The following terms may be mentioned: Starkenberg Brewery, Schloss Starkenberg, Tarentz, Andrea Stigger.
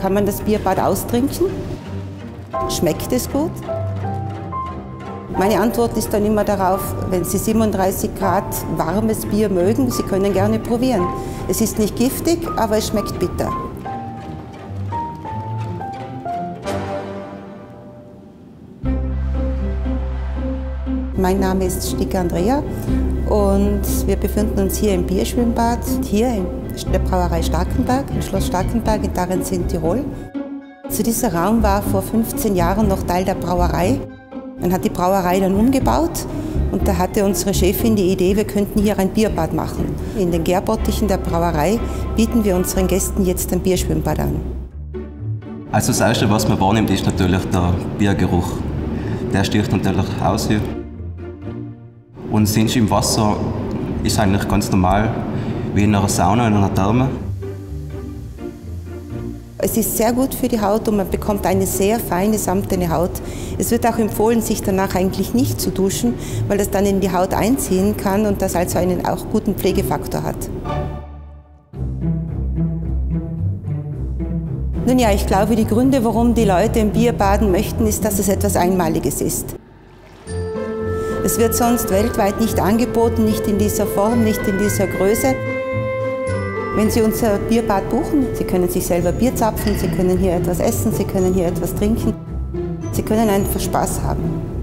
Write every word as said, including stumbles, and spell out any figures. Kann man das Bierbad austrinken? Schmeckt es gut? Meine Antwort ist dann immer darauf, wenn Sie siebenunddreißig Grad warmes Bier mögen, Sie können gerne probieren. Es ist nicht giftig, aber es schmeckt bitter. Mein Name ist Stigger Andrea und wir befinden uns hier im Bierschwimmbad, hier in der Brauerei Starkenberg, im Schloss Starkenberg in Tarentz in Tirol. Also dieser Raum war vor fünfzehn Jahren noch Teil der Brauerei. Man hat die Brauerei dann umgebaut und da hatte unsere Chefin die Idee, wir könnten hier ein Bierbad machen. In den Gärbottichen der Brauerei bieten wir unseren Gästen jetzt ein Bierschwimmbad an. Also das Erste, was man wahrnimmt, ist natürlich der Biergeruch. Der sticht natürlich aus hier. Und sind im Wasser ist eigentlich ganz normal, wie in einer Sauna, in einer Therme. Es ist sehr gut für die Haut und man bekommt eine sehr feine, samtene Haut. Es wird auch empfohlen, sich danach eigentlich nicht zu duschen, weil das dann in die Haut einziehen kann und das also einen auch guten Pflegefaktor hat. Nun ja, ich glaube, die Gründe, warum die Leute im Bier baden möchten, ist, dass es etwas Einmaliges ist. Es wird sonst weltweit nicht angeboten, nicht in dieser Form, nicht in dieser Größe. Wenn Sie unser Bierbad buchen, Sie können sich selber Bier zapfen, Sie können hier etwas essen, Sie können hier etwas trinken. Sie können einfach Spaß haben.